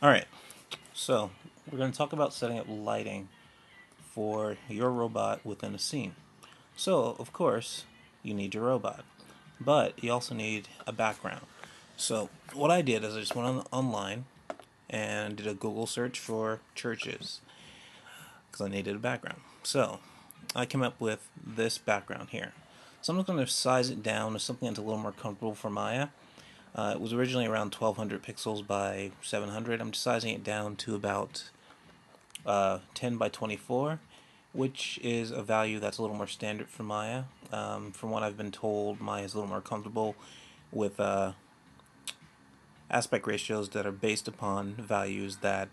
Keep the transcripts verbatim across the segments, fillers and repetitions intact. Alright, so we're going to talk about setting up lighting for your robot within a scene. So, of course, you need your robot, but you also need a background. So, what I did is I just went on, online and did a Google search for churches, because I needed a background. So, I came up with this background here. So I'm going to size it down to something that's a little more comfortable for Maya. Uh, it was originally around twelve hundred pixels by seven hundred. I'm just sizing it down to about uh, ten by twenty-four, which is a value that's a little more standard for Maya. Um, from what I've been told, Maya is a little more comfortable with uh, aspect ratios that are based upon values that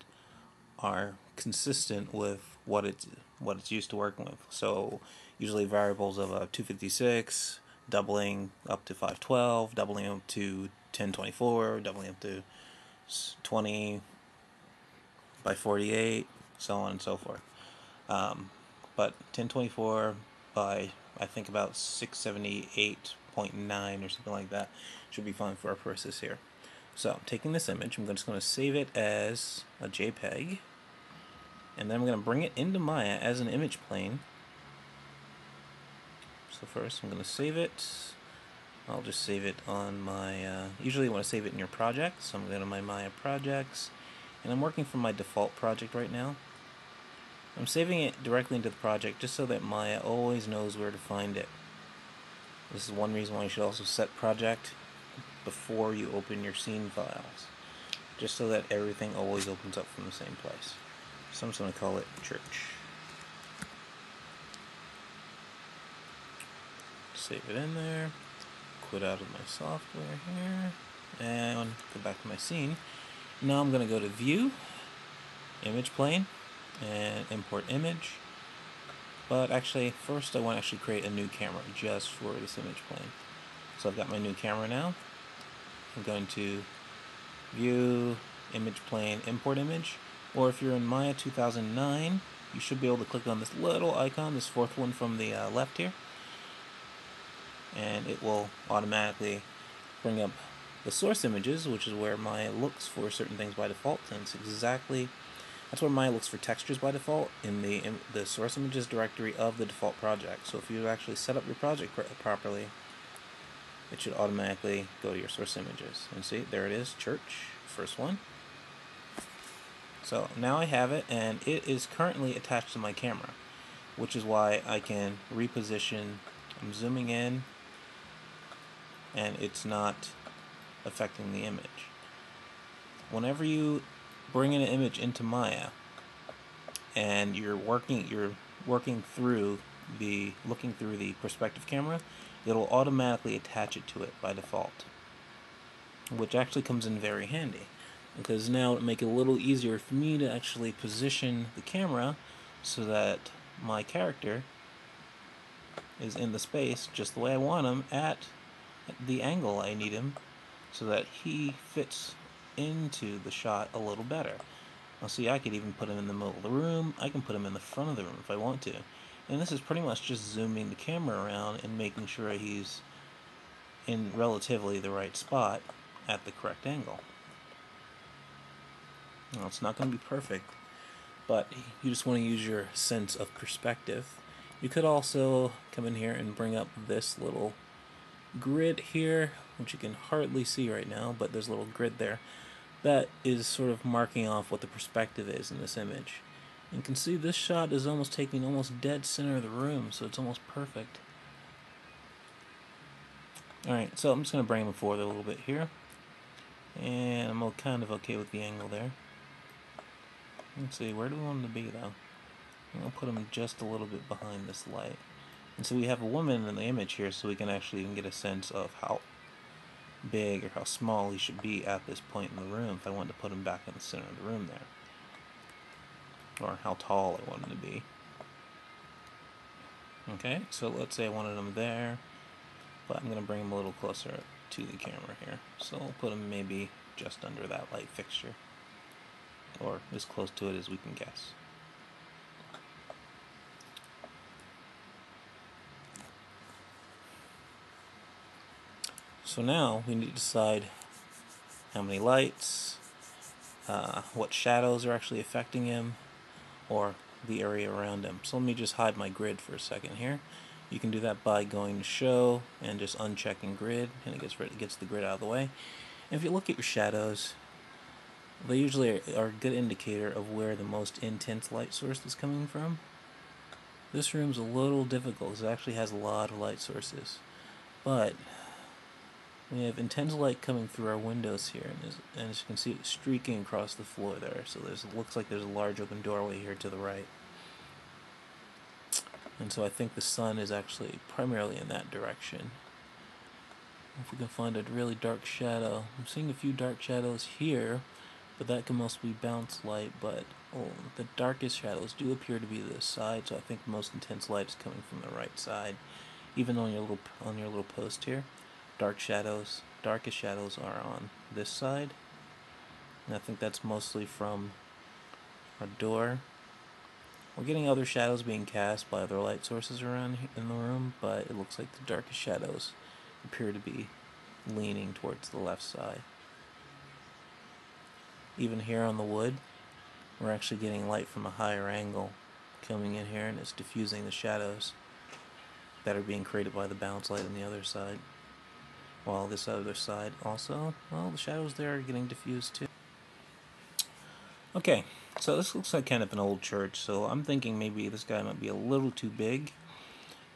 are consistent with what it's what it's used to working with. So usually variables of a two fifty-six, doubling up to five twelve, doubling up to ten twenty-four, doubling up to twenty by forty-eight, so on and so forth. Um, but ten twenty-four by I think about six seventy-eight point nine or something like that should be fine for our purposes here. So I'm taking this image, I'm just going to save it as a JPEG, and then I'm going to bring it into Maya as an image plane. So first I'm going to save it. I'll just save it on my, uh, usually you want to save it in your project, so I'm going to go to my Maya projects, and I'm working from my default project right now. I'm saving it directly into the project just so that Maya always knows where to find it. This is one reason why you should also set project before you open your scene files, just so that everything always opens up from the same place. So I'm just going to call it church. Save it in there, quit out of my software here, and go back to my scene. Now I'm going to go to View, Image Plane, and Import Image. But actually, first I want to actually create a new camera just for this image plane. So I've got my new camera now. I'm going to View, Image Plane, Import Image. Or if you're in Maya two thousand nine, you should be able to click on this little icon, this fourth one from the uh, left here, and it will automatically bring up the source images, which is where Maya looks for certain things by default, and it's exactly, that's where Maya looks for textures by default, in the, in the source images directory of the default project. So if you actually set up your project properly, it should automatically go to your source images. And see, there it is, church, first one. So now I have it, and it is currently attached to my camera, which is why I can reposition. I'm zooming in, and it's not affecting the image. Whenever you bring an image into Maya, and you're working, you're working through the, looking through the perspective camera, it'll automatically attach it to it by default, which actually comes in very handy, because now it make it a little easier for me to actually position the camera so that my character is in the space just the way I want him at the angle I need him, so that he fits into the shot a little better. Now see, I could even put him in the middle of the room, I can put him in the front of the room if I want to. And this is pretty much just zooming the camera around and making sure he's in relatively the right spot at the correct angle. Now, it's not going to be perfect, but you just want to use your sense of perspective. You could also come in here and bring up this little grid here, which you can hardly see right now, but there's a little grid there. That is sort of marking off what the perspective is in this image. You can see this shot is almost taking almost dead center of the room, so it's almost perfect. Alright, so I'm just going to bring him forward a little bit here. And I'm kind of okay with the angle there. Let's see, where do we want him to be though? I'm going to put him just a little bit behind this light. And so we have a woman in the image here, so we can actually even get a sense of how big or how small he should be at this point in the room if I wanted to put him back in the center of the room there. Or how tall I want him to be. Okay, so let's say I wanted him there, but I'm going to bring him a little closer to the camera here. So I'll put him maybe just under that light fixture, or as close to it as we can guess. So now we need to decide how many lights, uh, what shadows are actually affecting him or the area around him. So let me just hide my grid for a second here. You can do that by going to show and just unchecking grid, and it gets rid, it gets the grid out of the way. And if you look at your shadows, they usually are, are a good indicator of where the most intense light source is coming from. This room's a little difficult because it actually has a lot of light sources, but we have intense light coming through our windows here, and as, and as you can see, it's streaking across the floor there. So there's, it looks like there's a large open doorway here to the right. And so I think the sun is actually primarily in that direction. If we can find a really dark shadow, I'm seeing a few dark shadows here, but that can mostly be bounce light. But oh, the darkest shadows do appear to be this side, so I think the most intense light is coming from the right side. Even on your little on your little post here, dark shadows, darkest shadows are on this side, and I think that's mostly from a door. We're getting other shadows being cast by other light sources around in the room, but it looks like the darkest shadows appear to be leaning towards the left side. Even here on the wood, we're actually getting light from a higher angle coming in here, and it's diffusing the shadows that are being created by the bounce light on the other side. While this other side also, well, the shadows there are getting diffused too. Okay, so this looks like kind of an old church, so I'm thinking maybe this guy might be a little too big,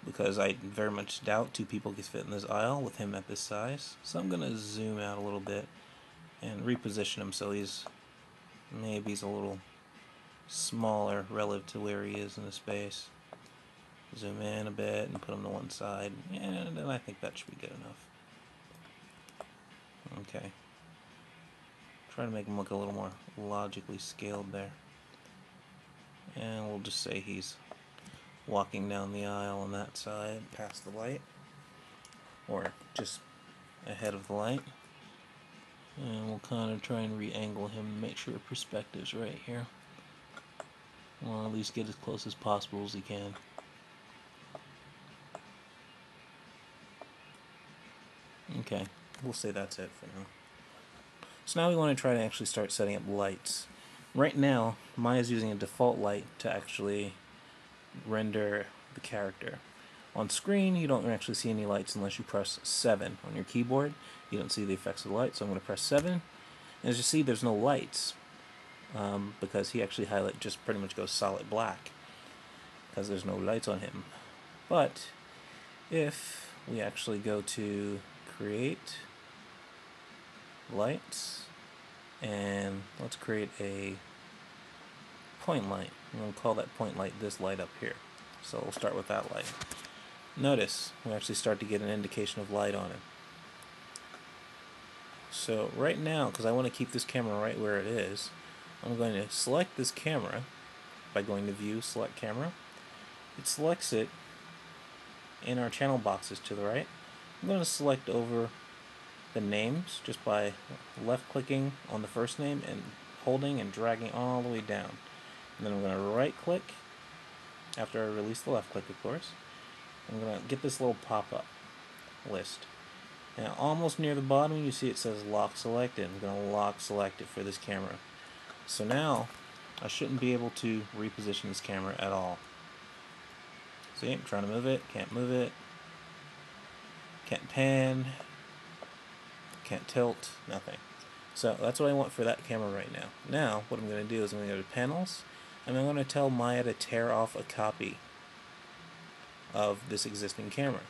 because I very much doubt two people could fit in this aisle with him at this size. So I'm going to zoom out a little bit and reposition him so he's maybe he's a little smaller relative to where he is in the space. Zoom in a bit and put him to one side, and I think that should be good enough. Okay. Try to make him look a little more logically scaled there. And we'll just say he's walking down the aisle on that side, past the light, or just ahead of the light. And we'll kind of try and re-angle him to make sure the perspective's right here. We'll at least get as close as possible as he can. Okay, we'll say that's it for now. So now we want to try to actually start setting up lights. Right now, Maya's using a default light to actually render the character. On screen, you don't actually see any lights unless you press seven on your keyboard. You don't see the effects of the light, so I'm going to press seven. And as you see, there's no lights, um, because he actually highlight just pretty much goes solid black, because there's no lights on him. But if we actually go to create lights, and let's create a point light. I'm going to call that point light this light up here. So we'll start with that light. Notice we actually start to get an indication of light on it. So right now, because I want to keep this camera right where it is, I'm going to select this camera by going to view, select camera. It selects it in our channel boxes to the right. I'm going to select over the names just by left clicking on the first name and holding and dragging all the way down, and then I'm going to right click after I release the left click, of course. I'm going to get this little pop-up list. Now almost near the bottom you see it says lock selected. I'm going to lock select it for this camera. So now I shouldn't be able to reposition this camera at all. See, I'm trying to move it, can't move it, can't pan, can't tilt, nothing. So that's what I want for that camera right now. Now what I'm going to do is I'm going to go to panels, and I'm going to tell Maya to tear off a copy of this existing camera,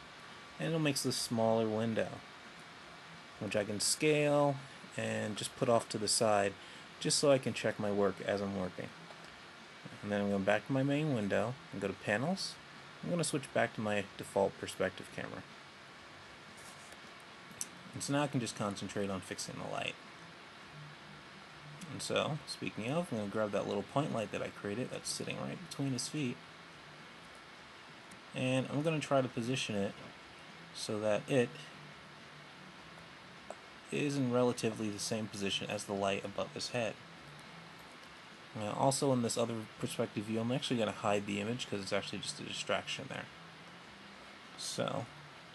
and it'll make this smaller window, which I can scale and just put off to the side just so I can check my work as I'm working. And then I'm going back to my main window and go to panels. I'm going to switch back to my default perspective camera. And so now I can just concentrate on fixing the light. And so, speaking of, I'm going to grab that little point light that I created that's sitting right between his feet, and I'm going to try to position it so that it is in relatively the same position as the light above his head. Now, also in this other perspective view, I'm actually going to hide the image because it's actually just a distraction there. So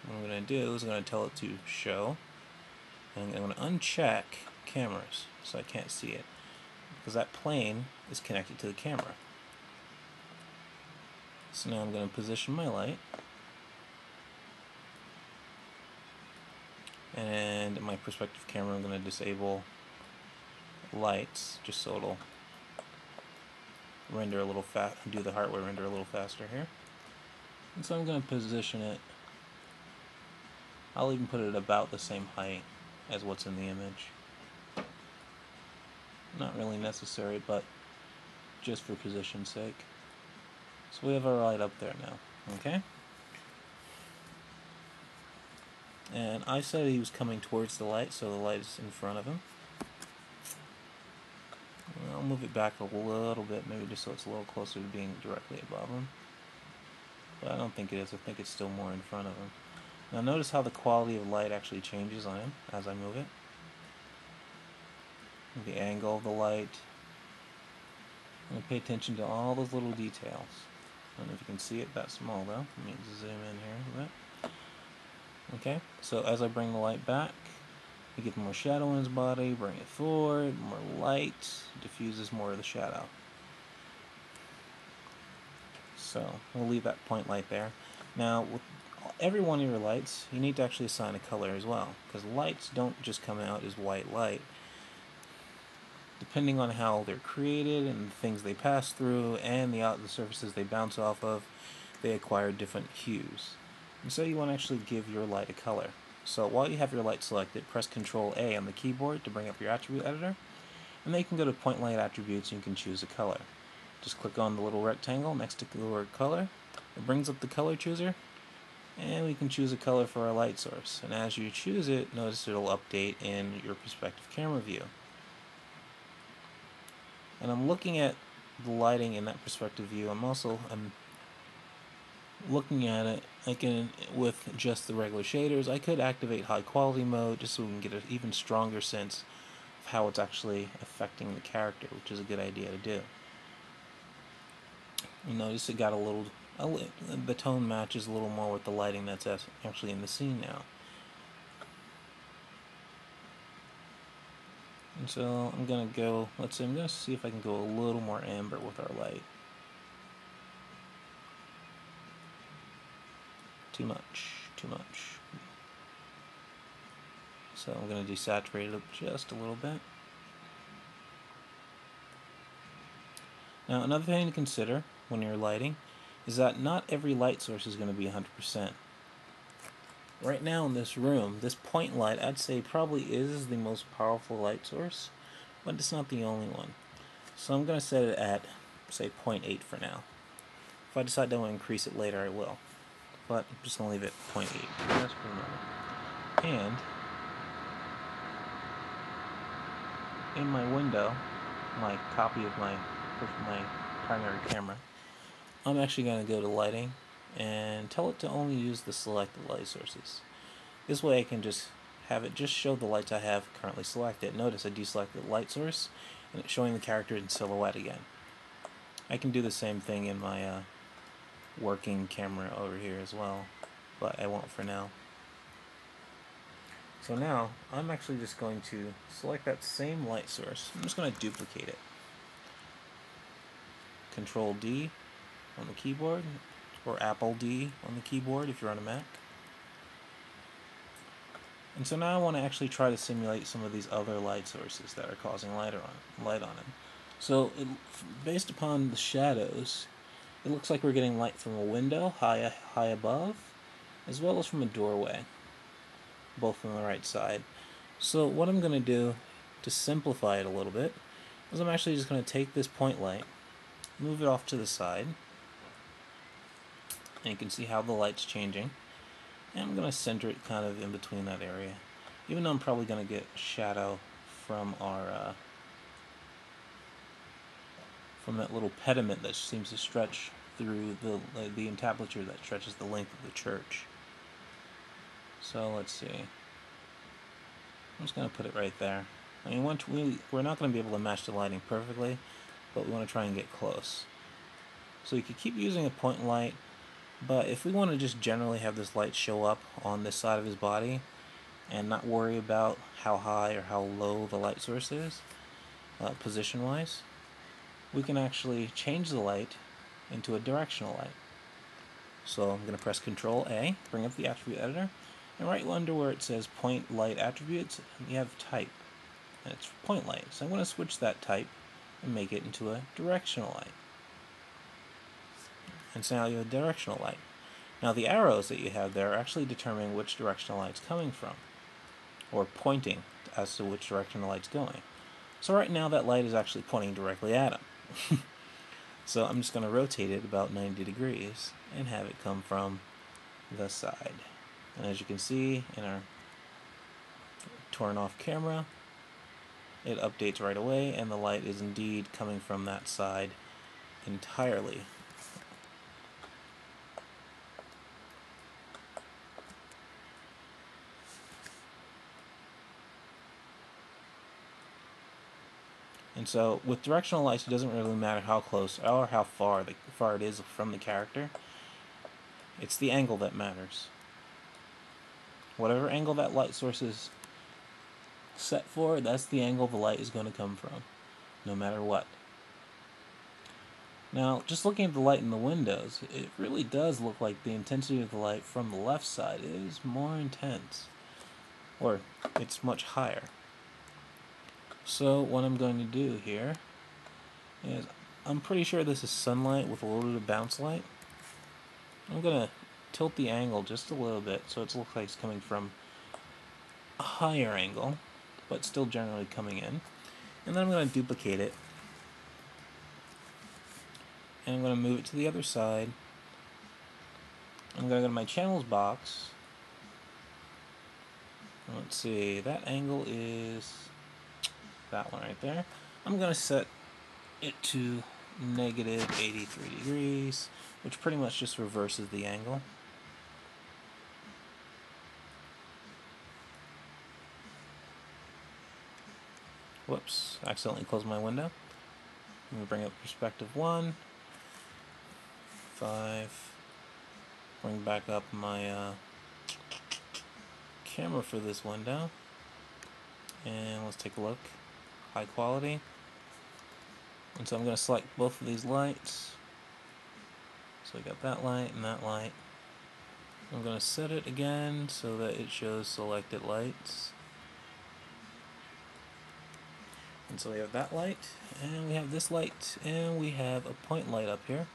what I'm going to do is I'm going to tell it to show, and I'm going to uncheck cameras so I can't see it. because that plane is connected to the camera. So now I'm going to position my light, and in my perspective camera I'm going to disable lights just so it'll render a little fast, do the hardware render a little faster here. And so I'm going to position it. I'll even put it about the same height as what's in the image. Not really necessary, but just for position's sake. So we have our light up there now, okay? And I said he was coming towards the light, so the light is in front of him. I'll move it back a little bit, maybe just so it's a little closer to being directly above him. But I don't think it is. I think it's still more in front of him. Now notice how the quality of light actually changes on him as I move it. The angle of the light. I'm going to pay attention to all those little details. I don't know if you can see it that small though. Let me zoom in here a little bit. Okay, so as I bring the light back, you get more shadow in his body, bring it forward, more light, diffuses more of the shadow. So we'll leave that point light there. Now, with every one of your lights, you need to actually assign a color as well, because lights don't just come out as white light. Depending on how they're created and the things they pass through and the, uh, the surfaces they bounce off of, they acquire different hues. And so you want to actually give your light a color. So while you have your light selected, press control A on the keyboard to bring up your attribute editor, and then you can go to point light attributes and you can choose a color. Just click on the little rectangle next to the word color. It brings up the color chooser, and we can choose a color for our light source. And as you choose it, notice it'll update in your perspective camera view. And I'm looking at the lighting in that perspective view. I'm also I'm looking at it. I can, with just the regular shaders, I could activate high quality mode just so we can get an even stronger sense of how it's actually affecting the character, which is a good idea to do. You notice it got a little, a little the tone matches a little more with the lighting that's actually in the scene now. And so I'm going to go, let's see, I'm going to see if I can go a little more amber with our light. Too much, too much. So I'm going to desaturate it up just a little bit. Now another thing to consider when you're lighting is that not every light source is going to be one hundred percent. Right now in this room, this point light, I'd say probably is the most powerful light source, but it's not the only one. So I'm going to set it at, say, zero point eight for now. If I decide to increase it later, I will. But I'm just going to leave it at zero point eight. Just for a moment. And in my window, my copy of my, of my primary camera, I'm actually going to go to lighting and tell it to only use the selected light sources. This way I can just have it just show the lights I have currently selected. Notice I deselected the light source and it's showing the character in silhouette again. I can do the same thing in my uh, working camera over here as well, but I won't for now. So now I'm actually just going to select that same light source. I'm just going to duplicate it. control D on the keyboard, or Apple D on the keyboard if you're on a Mac. And so now I want to actually try to simulate some of these other light sources that are causing light on, light on them. So it, based upon the shadows, it looks like we're getting light from a window high, high above, as well as from a doorway, both on the right side. So what I'm going to do to simplify it a little bit is I'm actually just going to take this point light, move it off to the side, and you can see how the light's changing. And I'm going to center it kind of in between that area. Even though I'm probably going to get shadow from our uh, from that little pediment that seems to stretch through the uh, the entablature that stretches the length of the church. So let's see. I'm just going to put it right there. I mean, once we we're not going to be able to match the lighting perfectly, but we want to try and get close. So you could keep using a point light. But if we want to just generally have this light show up on this side of his body and not worry about how high or how low the light source is, uh, position-wise, we can actually change the light into a directional light. So I'm going to press control A, bring up the attribute editor, and right under where it says point light attributes, you have type, and it's point light. So I'm going to switch that type and make it into a directional light. And so now you have a directional light. Now the arrows that you have there are actually determining which directional light's coming from, or pointing as to which direction the light's going. So right now that light is actually pointing directly at him. So I'm just going to rotate it about ninety degrees and have it come from the side. And as you can see in our torn off camera, it updates right away and the light is indeed coming from that side entirely. And so with directional lights, it doesn't really matter how close or how far the, far it is from the character. It's the angle that matters. Whatever angle that light source is set for, that's the angle the light is going to come from, no matter what. Now, just looking at the light in the windows, it really does look like the intensity of the light from the left side is more intense, or it's much higher. So what I'm going to do here is, I'm pretty sure this is sunlight with a little bit of bounce light. I'm going to tilt the angle just a little bit so it looks like it's coming from a higher angle, but still generally coming in. And then I'm going to duplicate it. And I'm going to move it to the other side. I'm going to go to my channels box. Let's see, that angle is that one right there. I'm going to set it to negative eighty-three degrees, which pretty much just reverses the angle. Whoops, I accidentally closed my window. I'm going to bring up perspective one, five, bring back up my uh, camera for this window, and let's take a look. High quality. And so I'm going to select both of these lights. So we got that light and that light. I'm going to set it again so that it shows selected lights. And so we have that light, and we have this light, and we have a point light up here.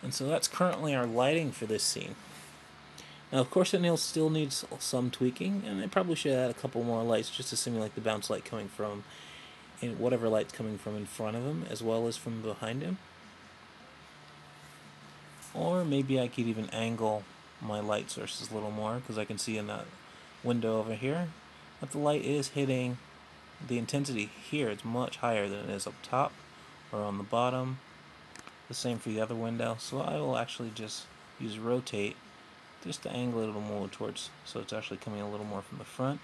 And so that's currently our lighting for this scene. Now, of course, it still needs some tweaking, and I probably should add a couple more lights just to simulate the bounce light coming from in whatever light's coming from in front of him, as well as from behind him. Or maybe I could even angle my light sources a little more, because I can see in that window over here that the light is hitting the intensity here. It's much higher than it is up top or on the bottom. The same for the other window. So I will actually just use rotate just to angle it a little more towards, so it's actually coming a little more from the front,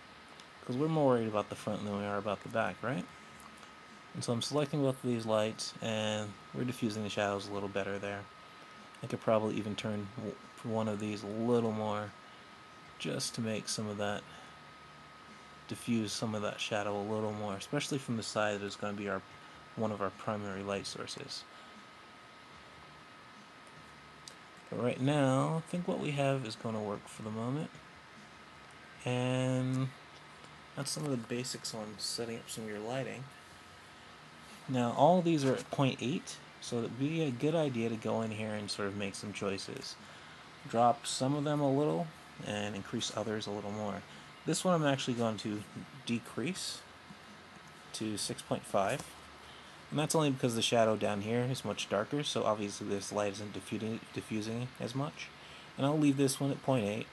because we're more worried about the front than we are about the back, right? And so I'm selecting both of these lights, and we're diffusing the shadows a little better there. I could probably even turn one of these a little more just to make some of that, diffuse some of that shadow a little more, especially from the side that is going to be our one of our primary light sources. But right now, I think what we have is going to work for the moment. And that's some of the basics on setting up some of your lighting. Now, all of these are at zero point eight, so it would be a good idea to go in here and sort of make some choices. Drop some of them a little and increase others a little more. This one I'm actually going to decrease to six point five, and that's only because the shadow down here is much darker, so obviously this light isn't diffusing, diffusing as much. And I'll leave this one at zero point eight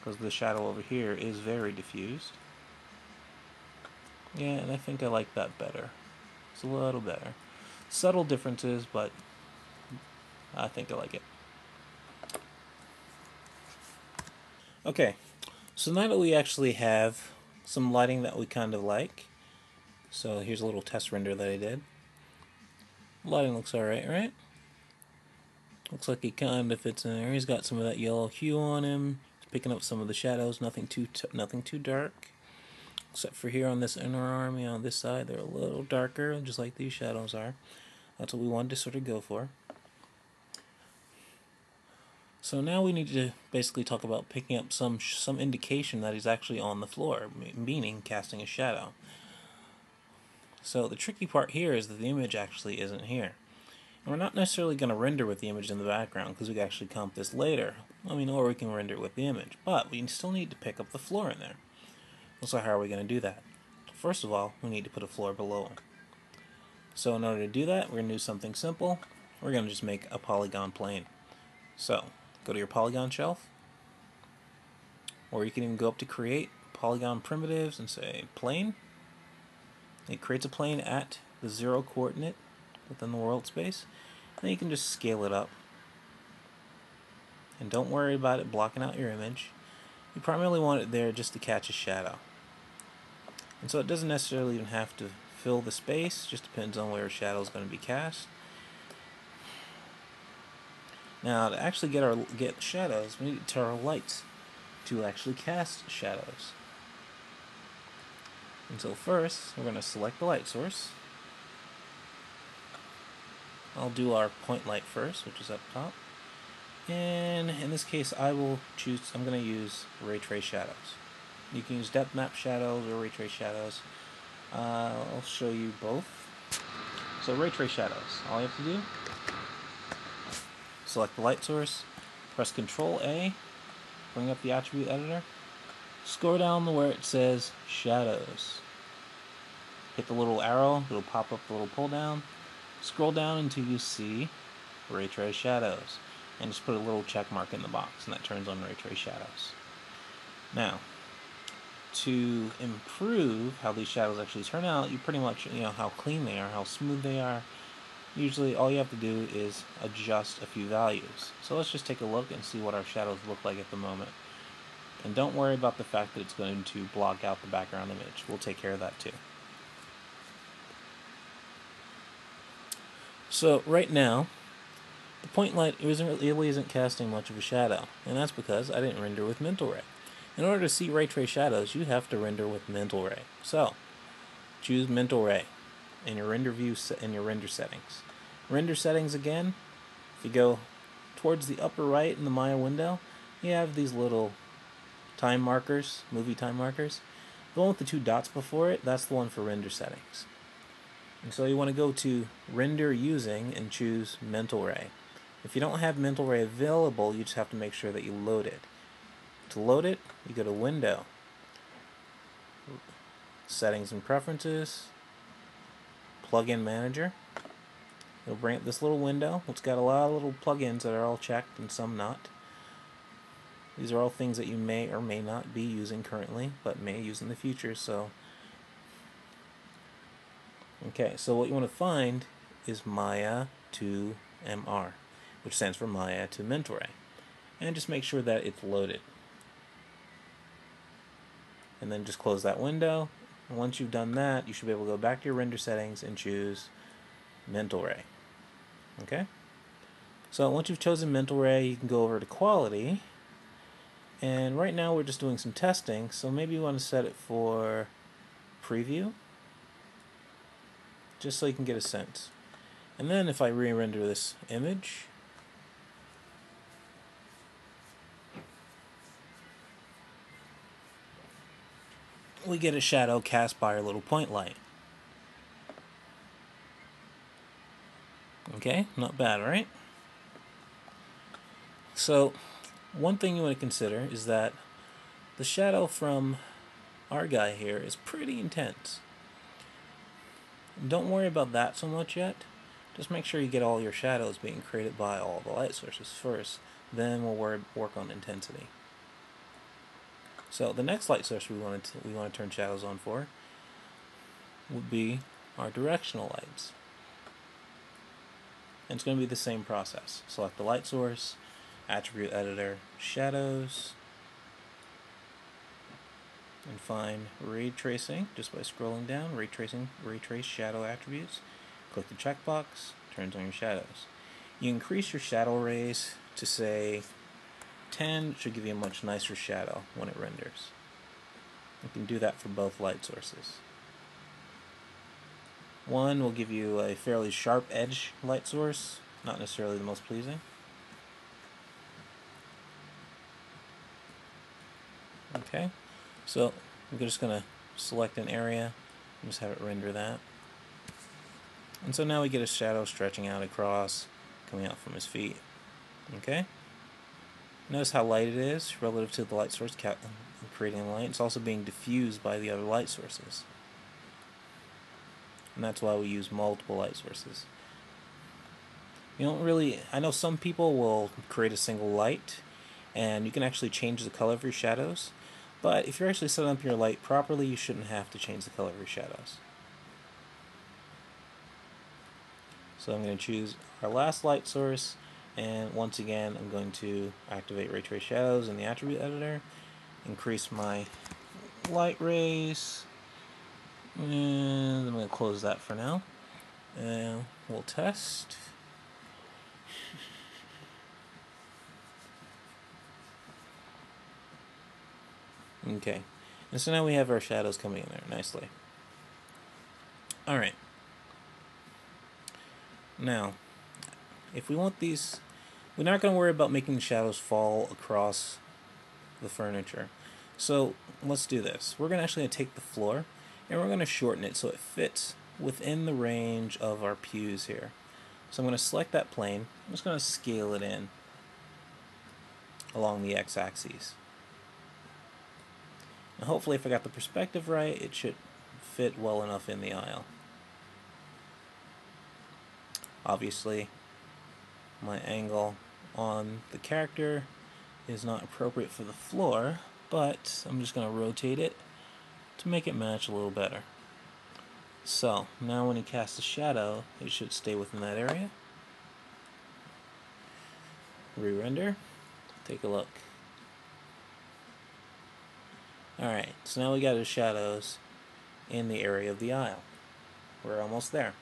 because the shadow over here is very diffused. Yeah, and I think I like that better. It's a little better. Subtle differences, but I think I like it. Okay, so now that we actually have some lighting that we kind of like, so here's a little test render that I did. Lighting looks alright, right? Looks like he kind of fits in there. He's got some of that yellow hue on him. He's picking up some of the shadows, nothing too, nothing too dark. except for here on this inner arm, you know, on this side, they're a little darker, just like these shadows are. That's what we wanted to sort of go for. So now we need to basically talk about picking up some some indication that he's actually on the floor, meaning casting a shadow. So the tricky part here is that the image actually isn't here. And we're not necessarily going to render with the image in the background, because we can actually comp this later. I mean, or we can render it with the image, but we still need to pick up the floor in there. So how are we going to do that? First of all, we need to put a floor below it. So in order to do that, we're going to do something simple. We're going to just make a polygon plane. So go to your polygon shelf, or you can even go up to create polygon primitives and say plane. It creates a plane at the zero coordinate within the world space. And then you can just scale it up. And don't worry about it blocking out your image. You primarily want it there just to catch a shadow. And so it doesn't necessarily even have to fill the space, just depends on where a shadow is going to be cast. Now, to actually get our get shadows, we need to turn our lights to actually cast shadows. And so first, we're going to select the light source. I'll do our point light first, which is up top. And in this case, I will choose, I'm going to use ray trace shadows. You can use depth map shadows or ray trace shadows. Uh, I'll show you both. So ray trace shadows, all you have to do, select the light source, press Control A, bring up the attribute editor, scroll down to where it says shadows. Hit the little arrow, it'll pop up the little pull down. Scroll down until you see ray trace shadows. And just put a little check mark in the box, and that turns on ray trace shadows. Now, to improve how these shadows actually turn out, you pretty much, you know, how clean they are, how smooth they are. Usually all you have to do is adjust a few values. So let's just take a look and see what our shadows look like at the moment. And don't worry about the fact that it's going to block out the background image. We'll take care of that too. So right now, the point light isn't, really isn't casting much of a shadow, and that's because I didn't render with Mental Ray. In order to see ray trace shadows, you have to render with Mental Ray. So, choose Mental Ray in your render view in your render settings. Render settings again. If you go towards the upper right in the Maya window, you have these little time markers, movie time markers. The one with the two dots before it, that's the one for render settings. And so you want to go to Render Using and choose Mental Ray. If you don't have Mental Ray available, you just have to make sure that you load it. To load it, you go to Window, Settings and Preferences, Plugin Manager. It'll bring up this little window. It's got a lot of little plugins that are all checked and some not. These are all things that you may or may not be using currently, but may use in the future. So, okay, so what you want to find is Maya two M R. Which stands for Maya to Mental Ray, and just make sure that it's loaded. And then just close that window. And once you've done that, you should be able to go back to your render settings and choose Mental Ray. Okay? So once you've chosen Mental Ray, you can go over to quality. And right now we're just doing some testing, so maybe you want to set it for preview, just so you can get a sense. And then if I re-render this image, we get a shadow cast by our little point light. Okay, not bad, right? So, one thing you want to consider is that the shadow from our guy here is pretty intense. Don't worry about that so much yet. Just make sure you get all your shadows being created by all the light sources first, then we'll worry, work on intensity. So the next light source we want to, we want to turn shadows on for would be our directional lights. And it's going to be the same process. Select the light source, attribute editor, shadows, and find ray tracing just by scrolling down, ray tracing, ray trace shadow attributes. Click the checkbox, turns on your shadows. You increase your shadow rays to say ten, it should give you a much nicer shadow when it renders. We can do that for both light sources. One will give you a fairly sharp edge light source, not necessarily the most pleasing. Okay, so I'm just going to select an area and just have it render that. And so now we get a shadow stretching out across, coming out from his feet. Okay? Notice how light it is relative to the light source creating light. It's also being diffused by the other light sources. And that's why we use multiple light sources. You don't really, I know some people will create a single light, and you can actually change the color of your shadows, but if you're actually setting up your light properly, you shouldn't have to change the color of your shadows. So I'm going to choose our last light source, and once again I'm going to activate ray trace shadows in the attribute editor, increase my light rays, and I'm going to close that for now, and we'll test. Okay, and so now we have our shadows coming in there nicely. Alright, now if we want these, we're not going to worry about making the shadows fall across the furniture. So let's do this. We're going to actually take the floor and we're going to shorten it so it fits within the range of our pews here. So I'm going to select that plane. I'm just going to scale it in along the x-axis. Now hopefully if I got the perspective right, it should fit well enough in the aisle. Obviously, my angle on the character is not appropriate for the floor, but I'm just going to rotate it to make it match a little better. So now when he casts a shadow, it should stay within that area. Re-render, take a look. Alright, so now we got his shadows in the area of the aisle. We're almost there.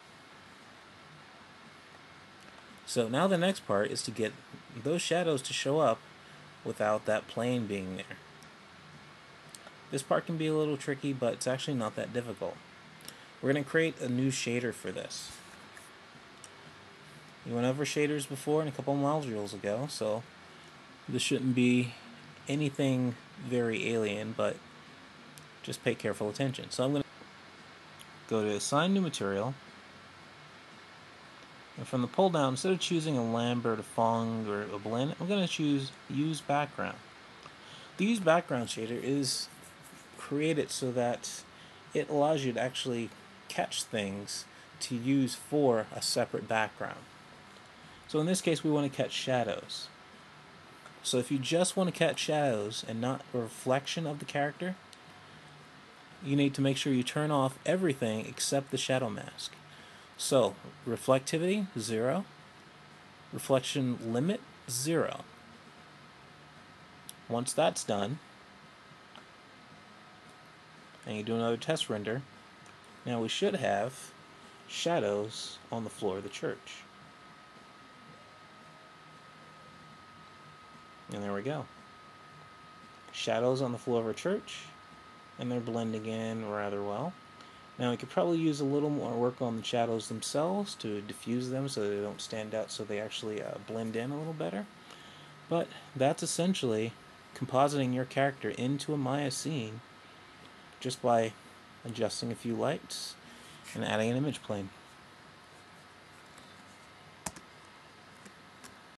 So now the next part is to get those shadows to show up without that plane being there. This part can be a little tricky, but it's actually not that difficult. We're going to create a new shader for this. We went over shaders before in a couple modules ago, so this shouldn't be anything very alien, but just pay careful attention. So I'm going to go to Assign New Material. And from the pull down, instead of choosing a Lambert, a Fong, or a blend, I'm going to choose Use Background. The Use Background shader is created so that it allows you to actually catch things to use for a separate background. So in this case, we want to catch shadows. So if you just want to catch shadows and not a reflection of the character, you need to make sure you turn off everything except the shadow mask. So, reflectivity, zero. Reflection limit, zero. Once that's done, and you do another test render, now we should have shadows on the floor of the church. And there we go. Shadows on the floor of our church, and they're blending in rather well. Now we could probably use a little more work on the shadows themselves to diffuse them so they don't stand out, so they actually uh, blend in a little better. But that's essentially compositing your character into a Maya scene just by adjusting a few lights and adding an image plane.